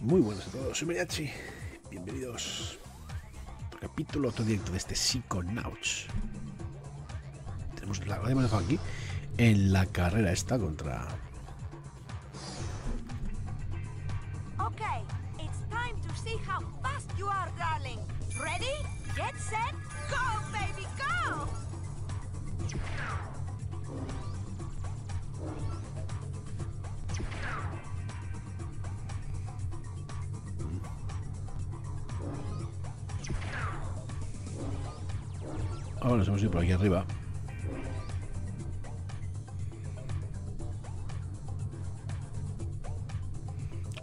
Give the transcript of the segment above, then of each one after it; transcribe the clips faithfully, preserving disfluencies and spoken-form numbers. Muy buenas a todos, soy Mariachi. Bienvenidos al capítulo otro directo de este Psychonauts. Tenemos la hora de manejo aquí en la carrera esta contra... Okay, it's time to see how fast you are, darling. Ready? Get set. Go, baby, go. Ahora nos hemos ido por aquí arriba.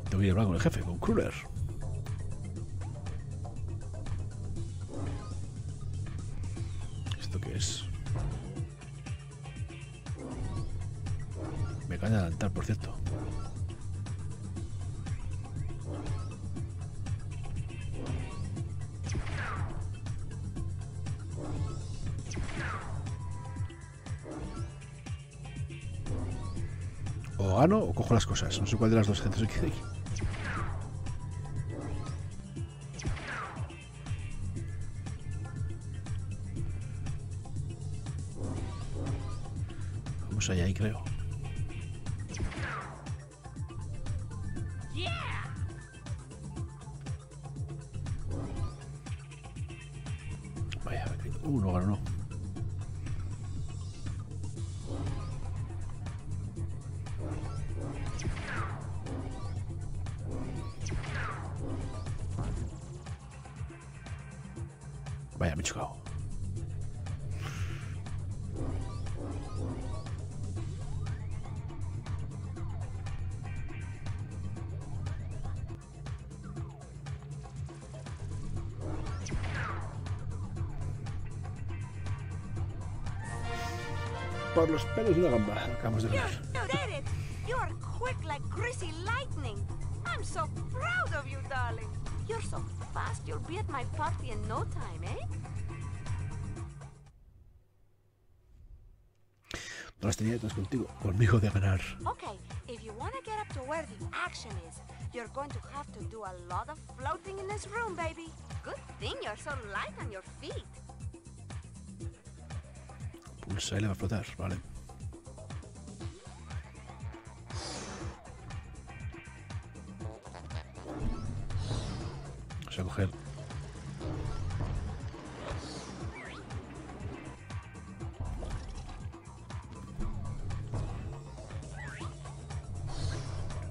Tengo que ir a hablar con el jefe, con Cruller. ¿Esto qué es? Me acaban de adelantar, por cierto. O gano o cojo las cosas. No sé cuál de las dos gentes se queda aquí. Vamos allá, ahí creo. Vaya, uh, no ganó, no. Vaya, me he chocado. Por los pelos de una gamba, acabamos de ganar. You are quick like greasy lightning. I'm so proud of you, darling. You're so fast, you'll be at my party in no time, eh? No las tenía todas contigo, conmigo de ganar. Okay, if you want to get up to where the action is, you're going to have to do a lot of floating in this room, baby. Good thing you're so light on your feet. Pulsa y le va a flotar, vale. A coger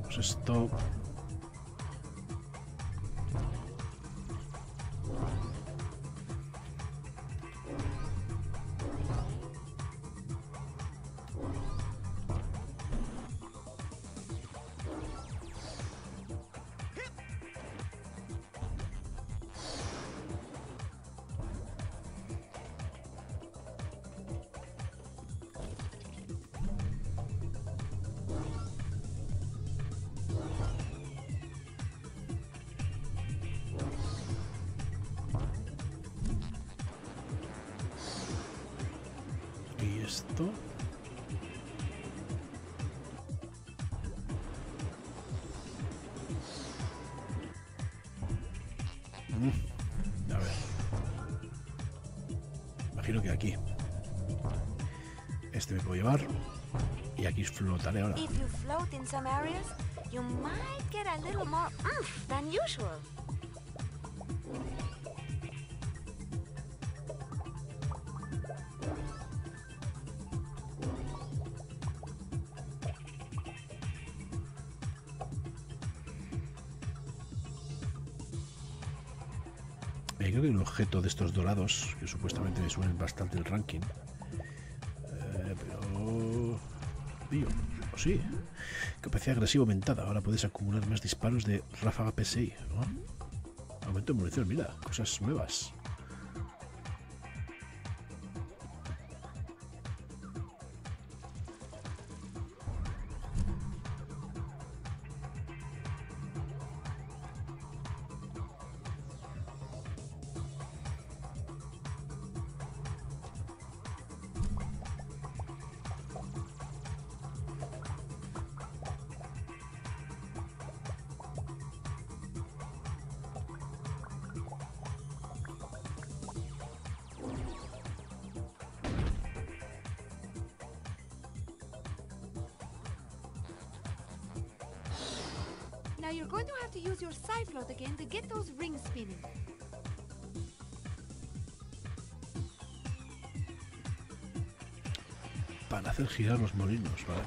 pues esto esto mm, a ver, imagino que aquí este me puedo llevar y aquí flotaré ahora. If you float in some areas, you might get a little more oomph than usual. Creo que hay un objeto de estos dorados que supuestamente me suben bastante el ranking. Eh, pero... Tío, oh, sí. Capacidad agresiva aumentada. Ahora puedes acumular más disparos de ráfaga P S I. ¿No? Aumento de munición, mira. Cosas nuevas. you're going to have to use your Psy-Flot again to get those rings spinning. Para hacer girar los molinos, ¿vale?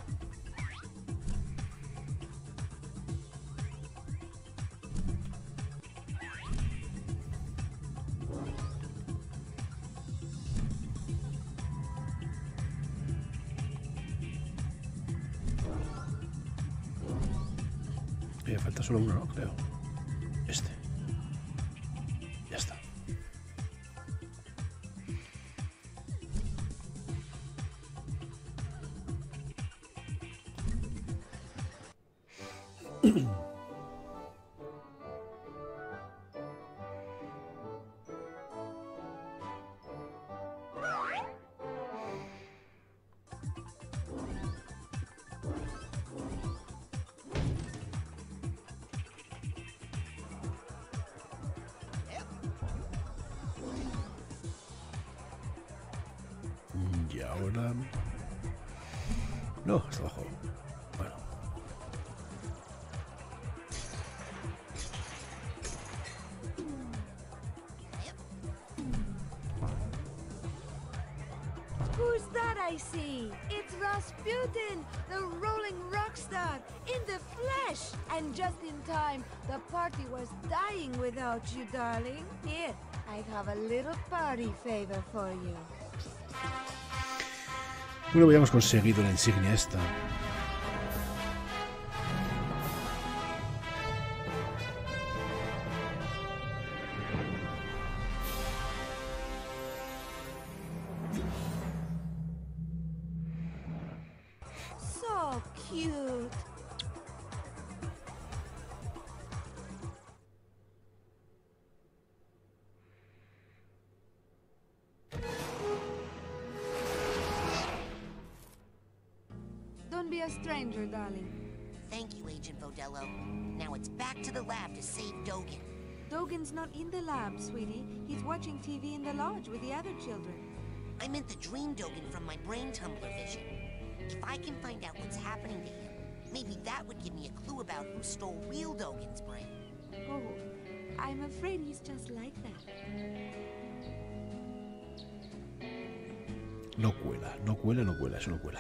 Me falta solo uno, ¿no? Creo. Este. Ya está. Ahora... No, hasta abajo. Bueno. Who's that I see? It's Rasputin, the rolling rock star, in the flesh! And just in time, the party was dying without you, darling. Here, I have a little party favor for you. No habíamos conseguido la insignia esta. So cute. Stranger, darling. Thank you, Agent Vodello. Now it's back to the lab to save Dogen. Dogen's not in the lab, sweetie. He's watching T V in the lodge with the other children. I meant the dream Dogen from my brain tumbler vision. If I can find out what's happening to him, maybe that would give me a clue about who stole real Dogen's brain. Oh, I'm afraid he's just like that. No cuela, no cuela, no cuela, eso no cuela.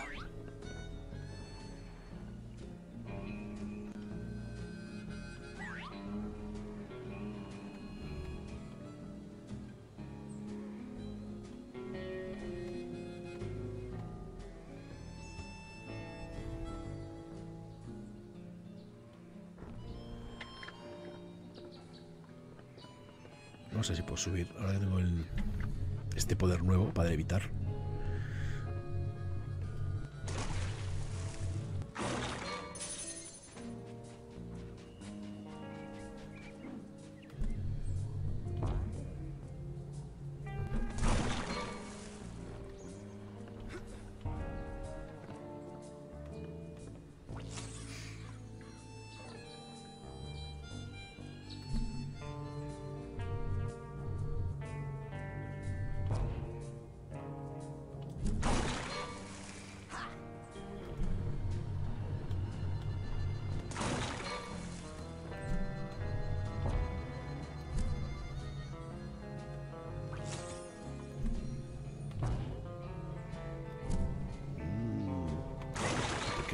No sé si puedo subir. Ahora que tengo el, este poder nuevo para evitar.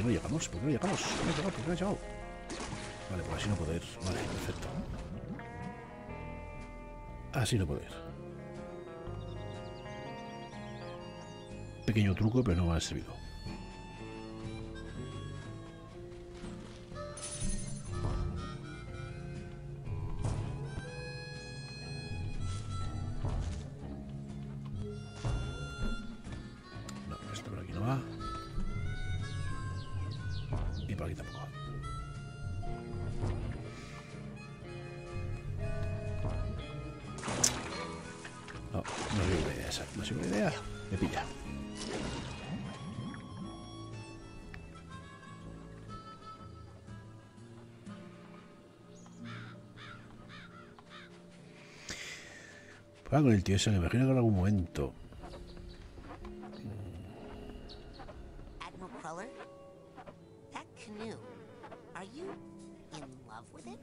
No llegamos, ¿por qué no llegamos? ¿Por qué no llegamos? ¿Por qué no llegamos? Vale, pues así no poder. Vale, perfecto. Así no poder. Pequeño truco, pero no me ha servido. No sé, una idea, me pilla. Para con el tío ese, me imagino que en algún momento. Admiral Cruller, that canoe. Are you in love with it?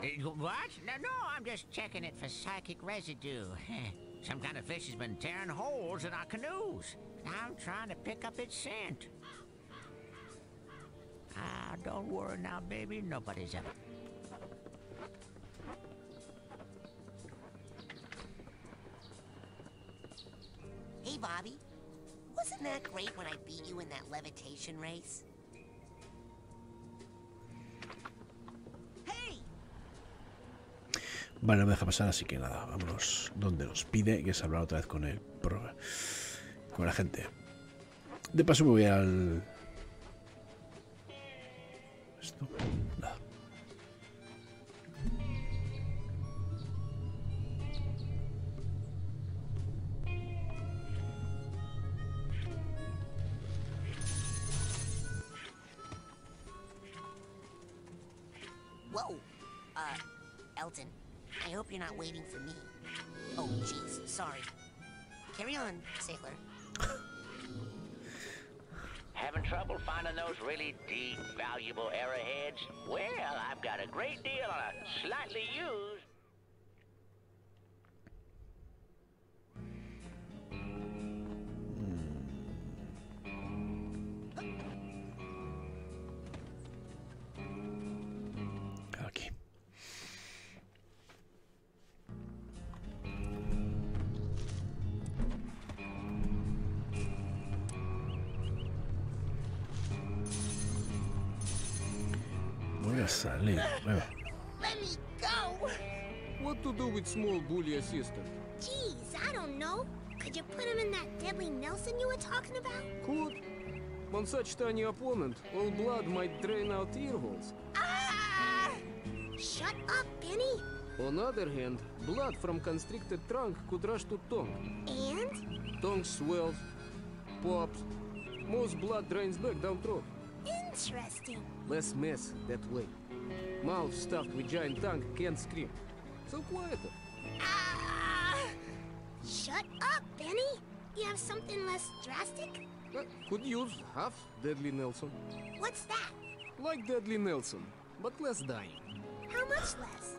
Uh, what? No, no, I'm just checking it for psychic residue. Some kind of fish has been tearing holes in our canoes. I'm trying to pick up its scent. Ah, don't worry now, baby. Nobody's ever... Hey, Bobby. Wasn't that great when I beat you in that levitation race? Vale, no me deja pasar, así que nada, vámonos donde nos pide, que es hablar otra vez con el pro, con la gente. De paso me voy al... Esto, nada. Wow, uh, Elton. I hope you're not waiting for me. Oh, jeez, sorry. Carry on, sailor. Having trouble finding those really deep, valuable arrowheads? Well, I've got a great deal on a slightly used... Salir. Bueno. Let me go. What to do with small bully assistant? Jeez, I don't know. Could you put him in that deadly Nelson you were talking about? Could. On such tiny opponent, all blood might drain out ear holes. Ah! Shut up, Benny. On other hand, blood from constricted trunk could rush to tongue. And? Tongue swells, pops. Most blood drains back down throat. Interesting. Less mess that way. Mouth stuffed with giant tongue can't scream. So quieter. Ah! Shut up, Benny. You have something less drastic? Uh, could use half Deadly Nelson. What's that? Like Deadly Nelson, but less dying. How much less?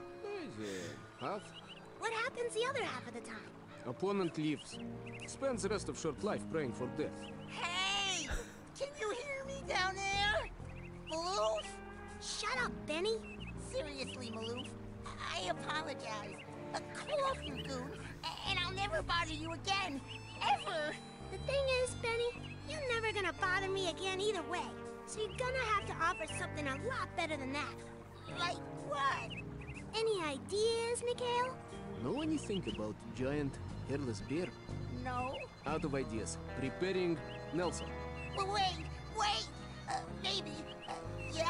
Uh, half. What happens the other half of the time? Opponent leaves. Spends the rest of short life praying for death. Hey! Can you hear me down there? Malouf? Shut up, Benny. Seriously, Malouf, I apologize. A cough, you goon, and I'll never bother you again. Ever. The thing is, Benny, you're never gonna bother me again either way. So you're gonna have to offer something a lot better than that. Like what? Any ideas, Mikhail? Know anything about giant hairless bear? No. Out of ideas. Preparing Nelson. But wait, wait. Uh, maybe. Uh, yeah,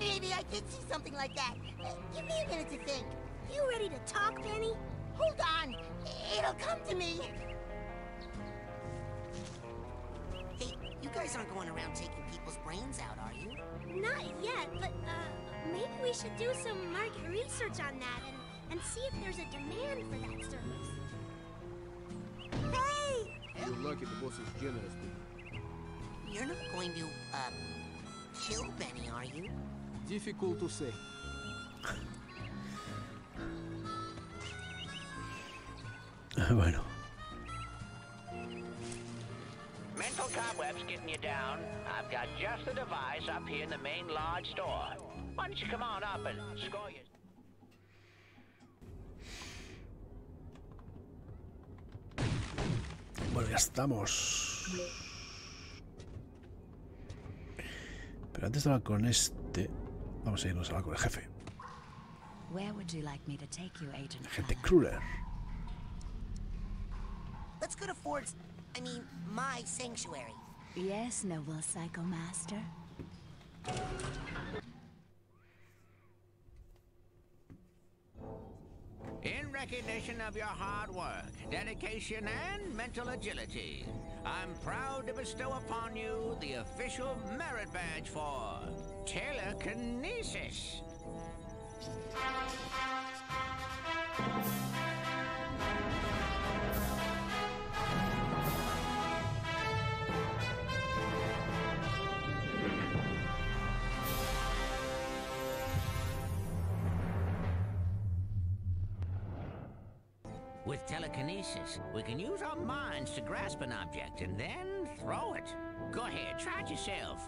maybe I did see something like that. Uh, give me a minute to think. You ready to talk, Benny? Hold on. It'll come to me. Hey, you guys aren't going around taking people's brains out, are you? Not yet, but uh, maybe we should do some market research on that and, and see if there's a demand for that service. Hey! You're lucky the boss is generous, dude. You're not going to, uh... kill Benny, are you? Difficult to say. Bueno. Mental cobwebs getting you down. I've got just the device up here in the main lodge store. Why don't you come on up and score your... Bueno, ya estamos. Pero antes de hablar con este, vamos a irnos a hablar con el jefe. El agente Cruller. Let's go to Ford's, I mean, my sanctuary. Yes, noble Psychomaster. In recognition of your hard work, dedication, and mental agility, I'm proud to bestow upon you the official merit badge for telekinesis. with telekinesis. We can use our minds to grasp an object and then throw it. Go ahead, try it yourself.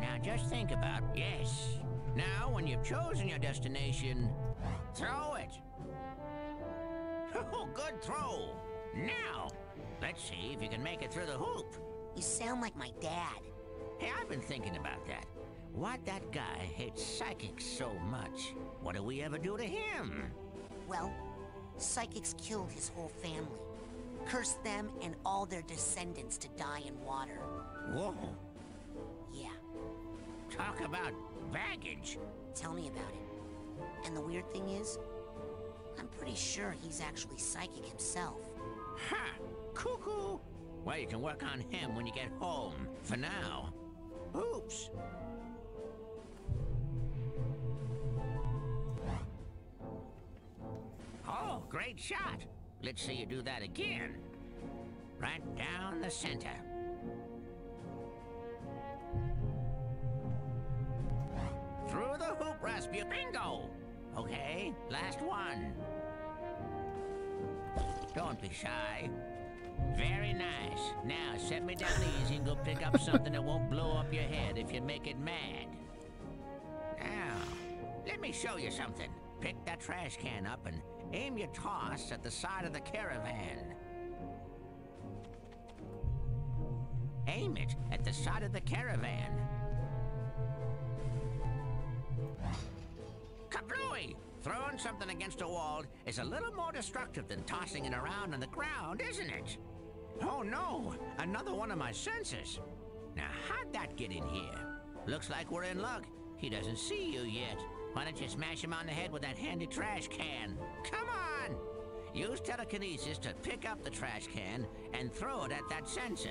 Now just think about it. Yes. Now, when you've chosen your destination, throw it. Oh, good throw. Now, let's see if you can make it through the hoop. You sound like my dad. Hey, I've been thinking about that. Why'd that guy hate psychics so much? What did we ever do to him? Well, psychics killed his whole family. Cursed them and all their descendants to die in water. Whoa. Yeah. Talk about baggage. Tell me about it. And the weird thing is, I'm pretty sure he's actually psychic himself. Ha! Cuckoo! Well, you can work on him when you get home. For now. Oops. Oh, great shot. Let's see you do that again. Right down the center. Through the hoop, Rasputin. Bingo! Okay, last one. Don't be shy. Very nice. Now, set me down easy and go pick up something that won't blow up your head if you make it mad. Now, let me show you something. Pick that trash can up and aim your toss at the side of the caravan. Aim it at the side of the caravan. Kablooey! Throwing something against a wall is a little more destructive than tossing it around on the ground, isn't it? Oh no, another one of my senses. Now how'd that get in here? Looks like we're in luck. He doesn't see you yet. Why don't you smash him on the head with that handy trash can? Come on! Use telekinesis to pick up the trash can and throw it at that sensor.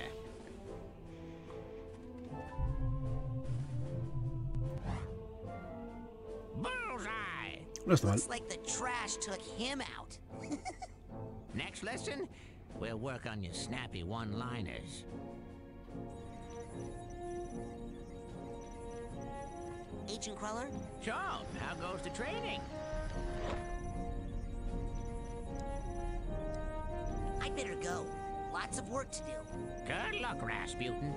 Bullseye! Looks like the trash took him out. Next lesson, we'll work on your snappy one-liners. Agent Cruller? Sure. How goes the training? I better go. Lots of work to do. Good luck, Rasputin.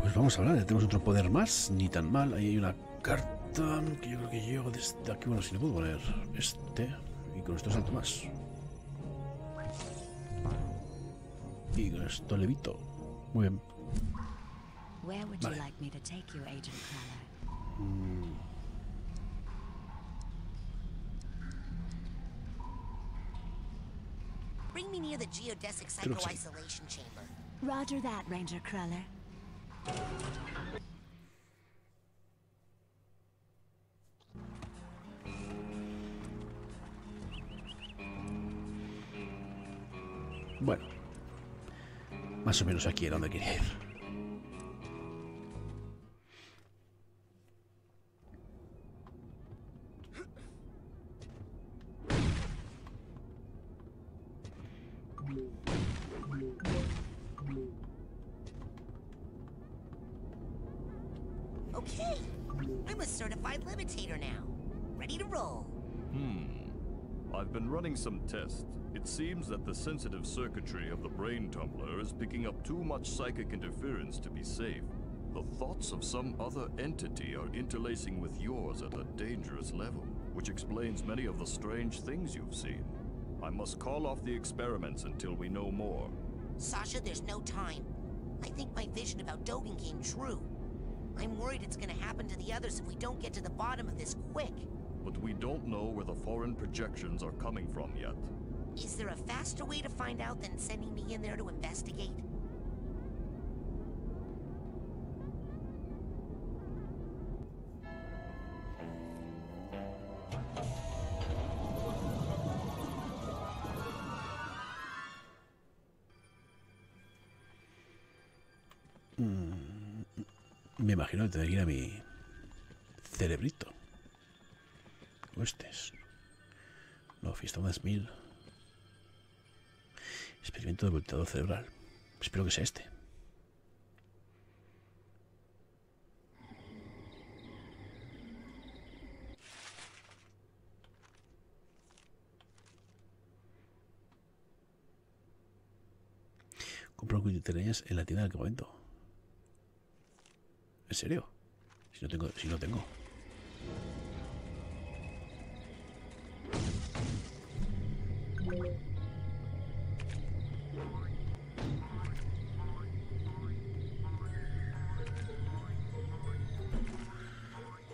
Pues vamos a hablar. Ya tenemos otro poder más. Ni tan mal. Ahí hay una carta que yo creo que llego desde aquí. Bueno, si le puedo poner este. Y con esto salto más. Y con esto levito. Muy bien. Where would you vale. like me to take you, Agent Cruller? Mm. Bring me near the geodesic psycho-isolation chamber. Roger that, Ranger Cruller. Bueno, más o menos aquí era donde quería ir. Okay, I'm a certified levitator now. Ready to roll. Hmm. I've been running some tests. It seems that the sensitive circuitry of the brain tumbler is picking up too much psychic interference to be safe. The thoughts of some other entity are interlacing with yours at a dangerous level, which explains many of the strange things you've seen. I must call off the experiments until we know more. Sasha, there's no time. I think my vision about Dogen came true. I'm worried it's gonna happen to the others if we don't get to the bottom of this quick. But we don't know where the foreign projections are coming from yet. Is there a faster way to find out than sending me in there to investigate? Me imagino que tendré que ir a mi cerebrito. O este es. No, fiesta más mil. Experimento de volteador cerebral. Espero que sea este. Compro cuquiterías en la tienda del campamento. ¿En serio? Si no tengo... Si no tengo.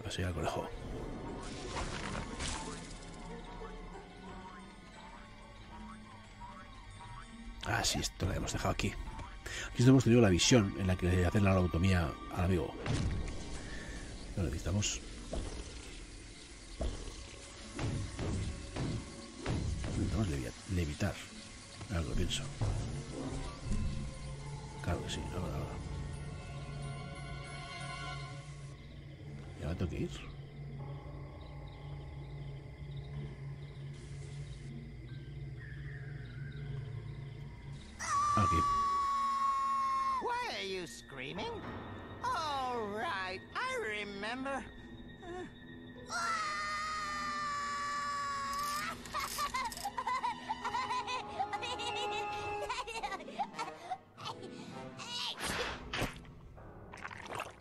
Así al conejo. Ah, sí, esto lo hemos dejado aquí. Aquí es donde hemos tenido la visión en la que le hacen la lobotomía al amigo. Lo necesitamos. Necesitamos levitar. Ahora lo pienso. Claro que sí, ahora, ahora. ¿Ya me tengo que ir? Aquí. Why are you screaming? All right, I remember.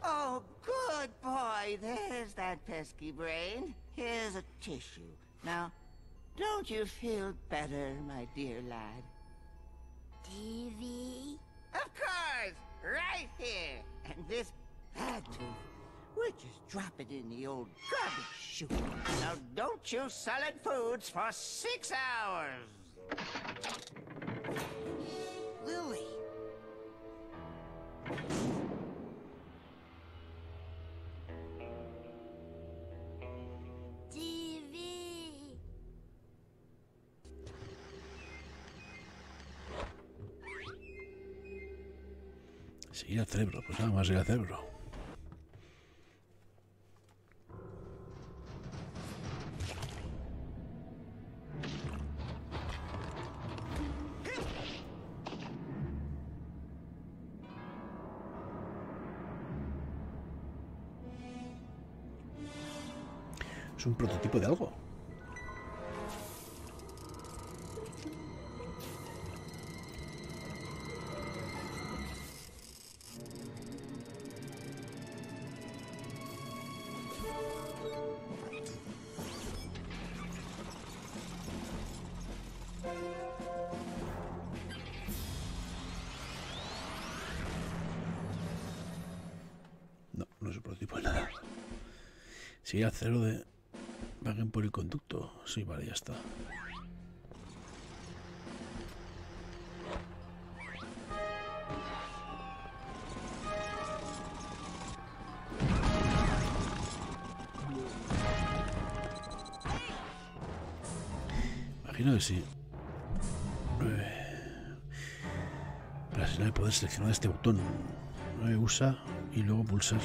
Oh, good boy. There's that pesky brain. Here's a tissue. Now, don't you feel better, my dear lad? T V? Of course! Right here! And this bad tooth, we'll just drop it in the old garbage chute. Now don't choose solid foods for six hours! Lily! Seguir al cerebro, pues nada más ir al cerebro. Es un prototipo de algo. Si al cero de... Paguen por el conducto. Sí, vale, ya está. Imagino que sí. Eh... Para señalar poder seleccionar este botón. Eh, usa y luego pulsar.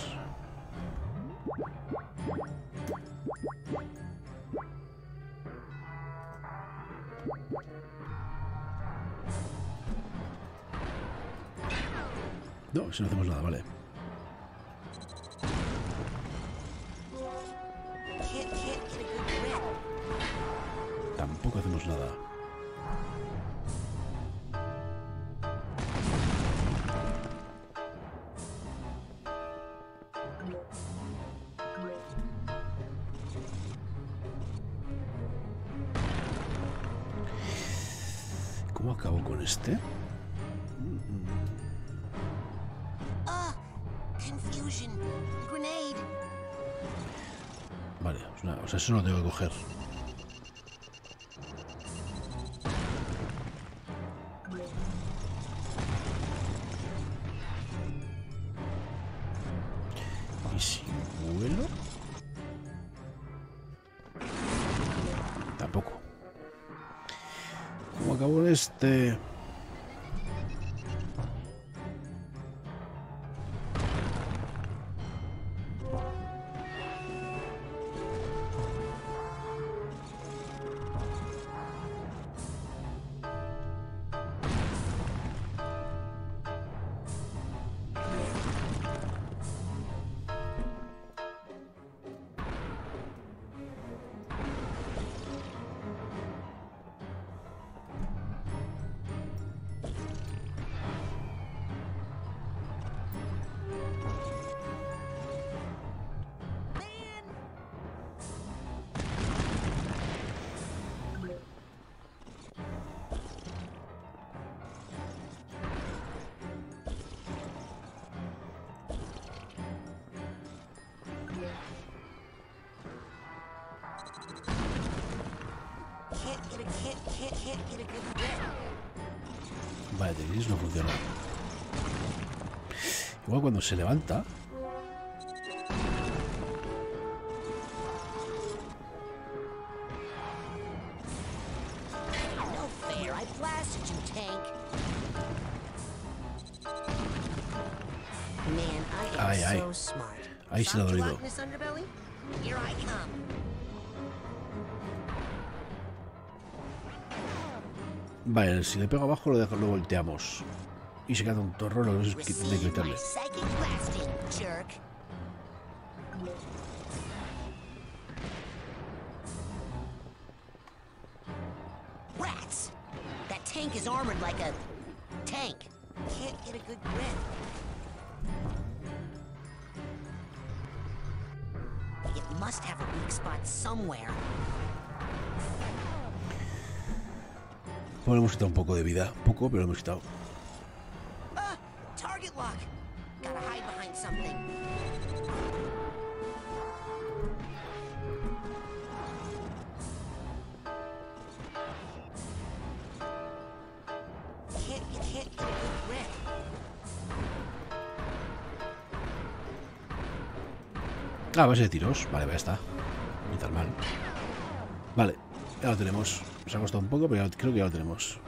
No, si no hacemos nada, vale. Tampoco hacemos nada. ¿Cómo acabo con este? O sea, eso no lo tengo que coger. ¿Y si vuelo? Tampoco. ¿Cómo acabó este? Vale, Denise no funciona. Igual cuando se levanta. Ay, ay. Ahí se lo ha dolido. Vale, si le pego abajo lo, dejo, lo volteamos. Y se queda un torrón, no sé qué tiene que quitarle. Bueno, hemos quitado un poco de vida. Poco, pero lo hemos quitado. Ah, base de tiros. Vale, ya está. Ni tan mal. Vale, ya lo tenemos. Nos ha costado un poco, pero creo que ya lo tenemos.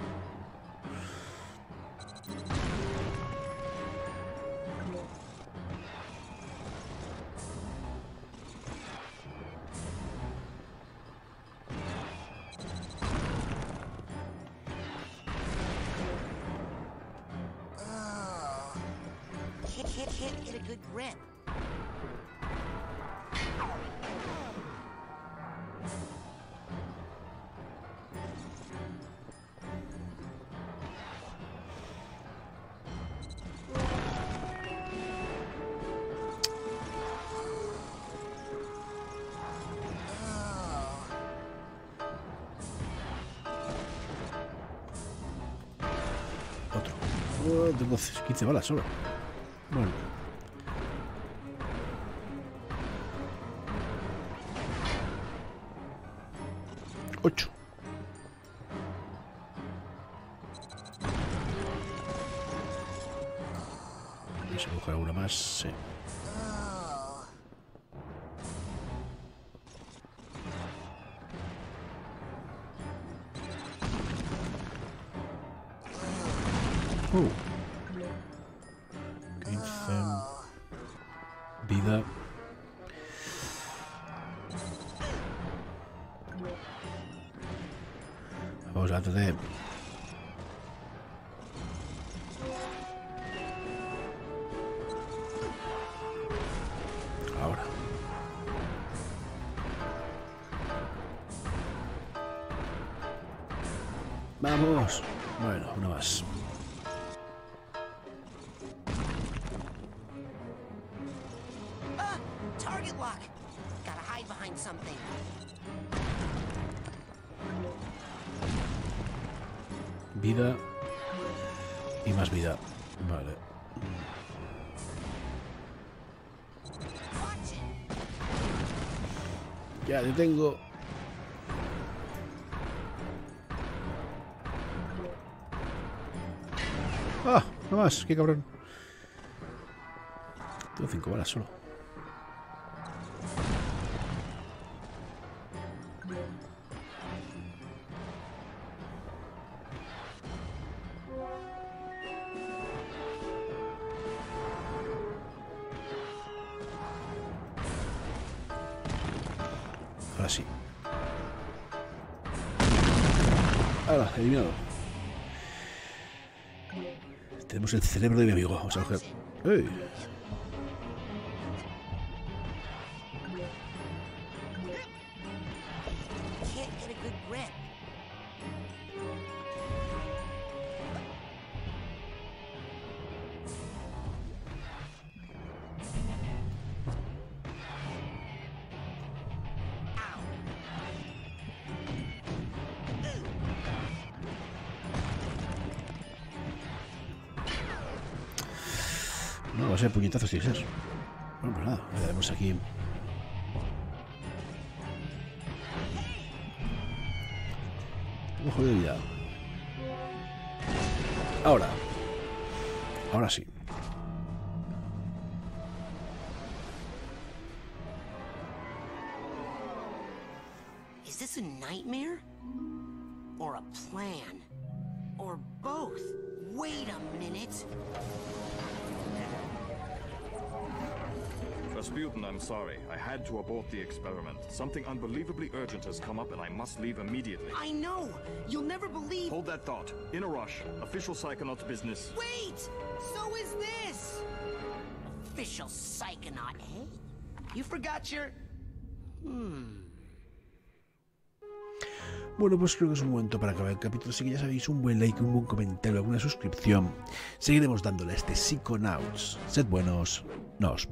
Tengo quince balas solo. Bueno. ocho. Y se coge alguna más. Sí. Uh. Vamos. Bueno, una más. Vida y más vida. Vale. Ya detengo. ¡Ah! No más, qué cabrón. Tengo cinco balas solo. Ahora sí. Ahora, eliminado. Tenemos el cerebro de mi amigo. Vamos a coger. ¡Ey! No sé, puñetazos tiene que ser. Bueno, pues nada, le daremos aquí. Un jodido de vida. Ahora. Ahora sí. ¿Es esto un nightmare? ¿O un plan? ¿O both? Wait a minute. Rasputin, I'm sorry. I had to abort the experiment. Something unbelievably urgent has come up and I must leave immediately. I know! You'll never believe— Hold that thought. In a rush. Official Psychonauts business. Wait! So is this! Official Psychonaut, eh? You forgot your... Hmm... Bueno, pues creo que es un momento para acabar el capítulo, así que ya sabéis, un buen like, un buen comentario, alguna suscripción. Seguiremos dándole a este Psychonauts. Sed buenos, nos vemos.